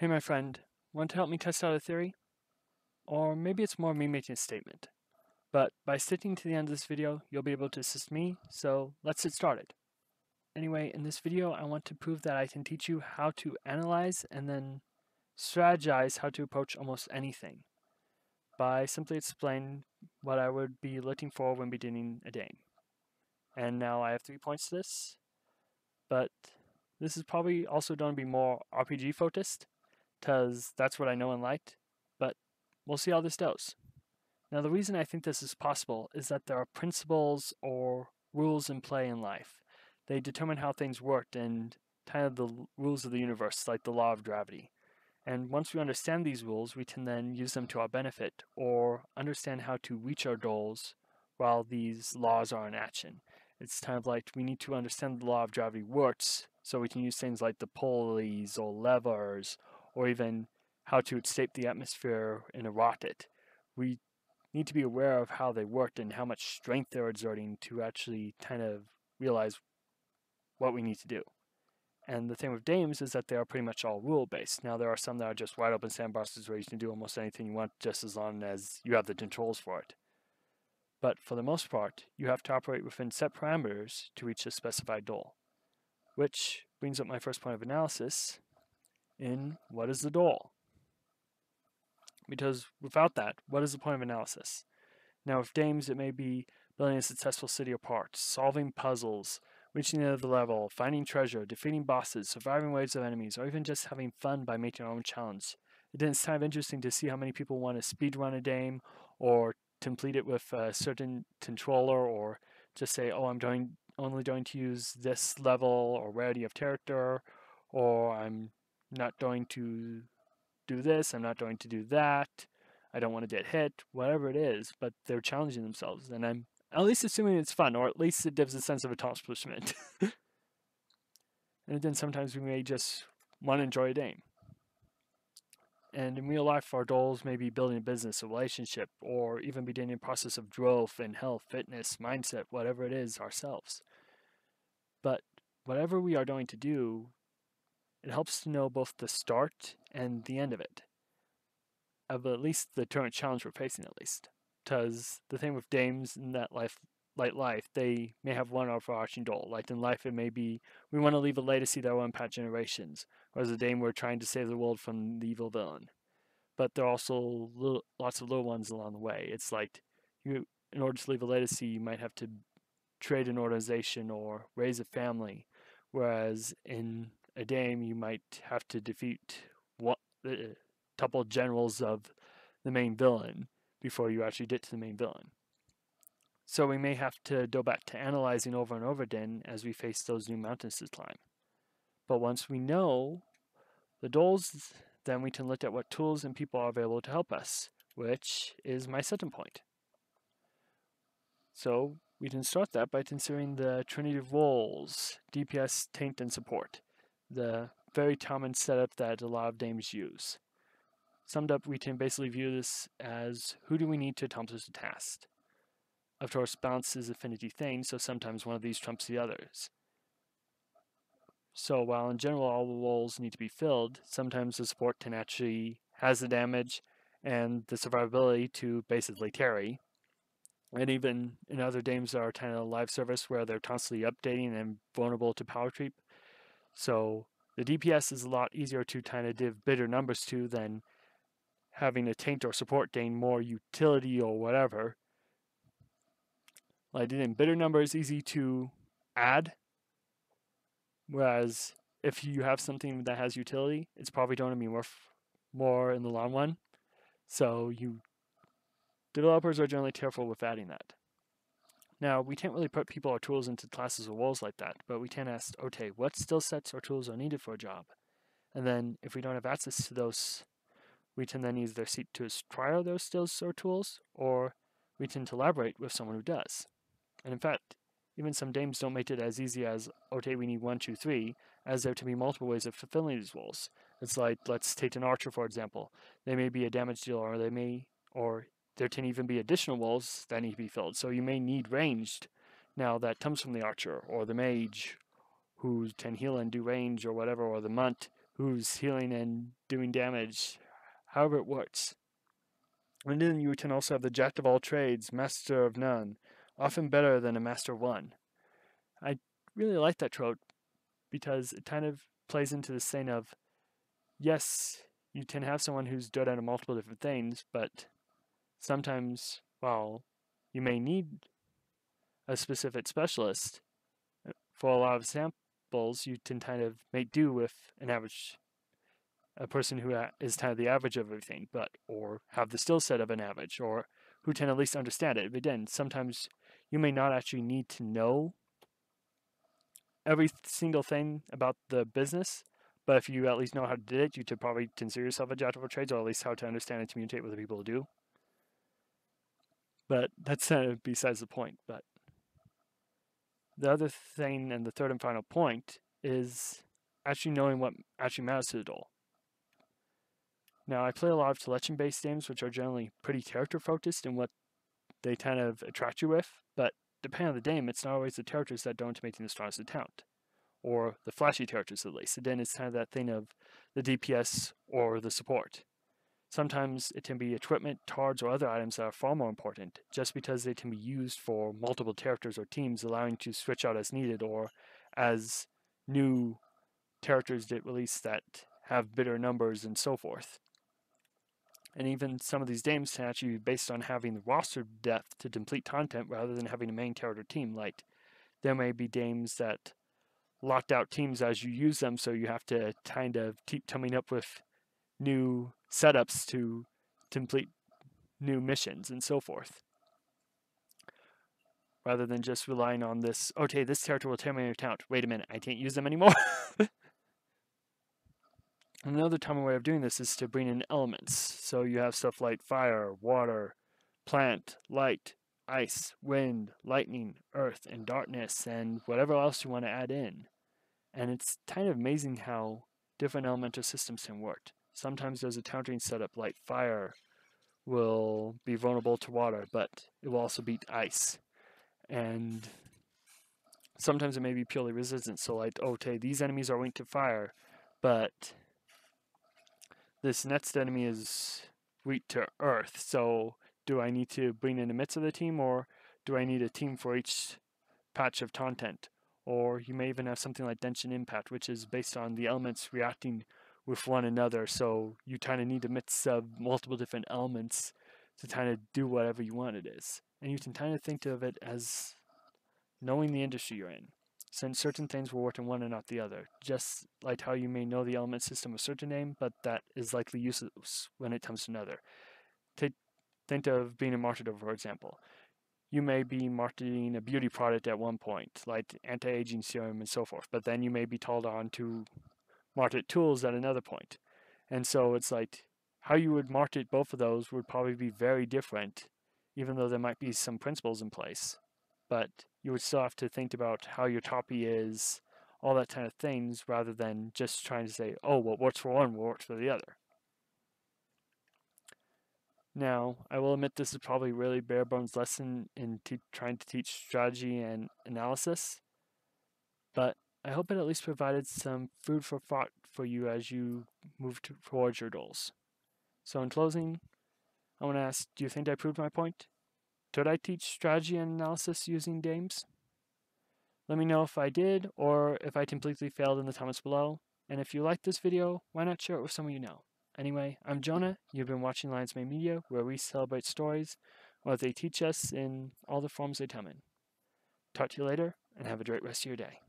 Hey my friend, want to help me test out a theory? Or maybe it's more me making a statement. But by sticking to the end of this video, you'll be able to assist me, so let's get started. Anyway, in this video I want to prove that I can teach you how to analyze and then strategize how to approach almost anything, by simply explaining what I would be looking for when beginning a game. And now I have 3 points to this, but this is probably also going to be more RPG focused, because that's what I know and liked, but we'll see how this goes. Now the reason I think this is possible is that there are principles or rules in play in life. They determine how things worked and kind of the rules of the universe, like the law of gravity. And once we understand these rules, we can then use them to our benefit, or understand how to reach our goals while these laws are in action. It's kind of like we need to understand the law of gravity works, so we can use things like the pulleys or levers, or even how to escape the atmosphere in a rocket. We need to be aware of how they worked and how much strength they're exerting to actually kind of realize what we need to do. And the thing with games is that they are pretty much all rule-based. Now there are some that are just wide open sandboxes where you can do almost anything you want just as long as you have the controls for it. But for the most part, you have to operate within set parameters to reach a specified goal. Which brings up my first point of analysis in what is the goal? Because without that, what is the point of analysis? Now with games, it may be building a successful city or park, solving puzzles, reaching the end of the level, finding treasure, defeating bosses, surviving waves of enemies, or even just having fun by making our own challenge. Then it's kind of interesting to see how many people want to speedrun a game or complete it with a certain controller, or just say, oh, I'm only going to use this level or rarity of character, or I'm not going to do this, I'm not going to do that, I don't want to get hit, whatever it is, but they're challenging themselves, and I'm at least assuming it's fun, or at least it gives a sense of accomplishment. And then sometimes we may just want to enjoy a game. And in real life, our goals may be building a business, a relationship, or even beginning a process of growth in health, fitness, mindset, whatever it is, ourselves. But whatever we are going to do, it helps to know both the start and the end of it, of at least the current challenge we're facing at least. Because the thing with games in that life, they may have one overarching goal. Like in life, it may be, we want to leave a legacy that will impact generations. Whereas the game, we're trying to save the world from the evil villain. But there are also lots of little ones along the way. It's like, in order to leave a legacy, you might have to trade an organization or raise a family. Whereas in a game, you might have to defeat a couple generals of the main villain before you actually get to the main villain. So we may have to go back to analyzing over and over again as we face those new mountains to climb. But once we know the goals, then we can look at what tools and people are available to help us, which is my second point. So we can start that by considering the trinity of roles, DPS, tank, and support, the very common setup that a lot of games use. Summed up, we can basically view this as who do we need to accomplish the task. Of course, balance is affinity thing, so sometimes one of these trumps the others. So while in general all the roles need to be filled, sometimes the support can actually has the damage and the survivability to basically carry. And even in other games that are kind of live service where they're constantly updating and vulnerable to power creep. So the DPS is a lot easier to kind of give bigger numbers to than having a tank or support gain more utility or whatever. Like in bigger numbers, easy to add. Whereas if you have something that has utility, it's probably going to be more in the long run. So developers are generally careful with adding that. Now we can't really put people or tools into classes or roles like that, but we can ask, okay, what skill sets or tools are needed for a job? And then if we don't have access to those, we can then either seek to acquire those skills or tools, or we can collaborate with someone who does. And in fact, even some games don't make it as easy as, okay, we need 1, 2, 3, as there to be multiple ways of fulfilling these roles. It's like, let's take an archer, for example. They may be a damage dealer, or there can even be additional roles that need to be filled. So you may need ranged now that comes from the archer, or the mage, who can heal and do range, or whatever, or the munt, who's healing and doing damage, however it works. And then you can also have the jack of all trades, master of none, often better than a master of one. I really like that trope because it kind of plays into the saying of, yes, you can have someone who's good at multiple different things, but sometimes, well, you may need a specific specialist. For a lot of samples, you can kind of make do with an average, a person who is kind of the average of everything, but, or have the skill set of an average, or who can at least understand it. But then sometimes you may not actually need to know every single thing about the business, but if you at least know how to do it, you could probably consider yourself a jack of all trades, or at least how to understand and communicate with the people who do. But that's kind of besides the point. But the other thing, and the third and final point, is actually knowing what actually matters to the goal. Now, I play a lot of selection-based games, which are generally pretty character-focused in what they kind of attract you with, but depending on the game, it's not always the characters that don't make the strongest account, or the flashy characters at least. And then it's kind of that thing of the DPS or the support. Sometimes it can be equipment, cards, or other items that are far more important, just because they can be used for multiple characters or teams, allowing to switch out as needed, or as new characters get released that have bigger numbers and so forth. And even some of these games can actually be based on having the roster depth to complete content rather than having a main character team. Like, there may be games that locked out teams as you use them, so you have to kind of keep coming up with new setups to complete new missions and so forth. Rather than just relying on this, okay, this character will tear my account. Wait a minute, I can't use them anymore. Another common way of doing this is to bring in elements. So you have stuff like fire, water, plant, light, ice, wind, lightning, earth, and darkness, and whatever else you want to add in. And it's kind of amazing how different elemental systems can work. Sometimes there's a countering setup like fire will be vulnerable to water, but it will also beat ice. And sometimes it may be purely resistant. So like, okay, these enemies are weak to fire, but this next enemy is weak to earth, so do I need to bring in the midst of the team, or do I need a team for each patch of content? Or you may even have something like Genshin Impact, which is based on the elements reacting with one another, so you kind of need a mix of multiple different elements to kind of do whatever you want it is. And you can kind of think of it as knowing the industry you're in, since certain things will work in one and not the other. Just like how you may know the element system of certain name, but that is likely useless when it comes to another. Think of being a marketer, for example. You may be marketing a beauty product at one point, like anti-aging serum and so forth, but then you may be called on to market tools at another point. And so it's like, how you would market both of those would probably be very different, even though there might be some principles in place. But you would still have to think about how your copy is, all that kind of things, rather than just trying to say, oh, what works for one will work for the other. Now, I will admit this is probably a really bare-bones lesson in trying to teach strategy and analysis, but I hope it at least provided some food for thought for you as you move towards your goals. So in closing, I want to ask, do you think I proved my point? Could I teach strategy and analysis using games? Let me know if I did, or if I completely failed in the comments below. And if you liked this video, why not share it with someone you know? Anyway, I'm Jonah, you've been watching Lion's Mane Media, where we celebrate stories, what they teach us in all the forms they come in. Talk to you later, and have a great rest of your day.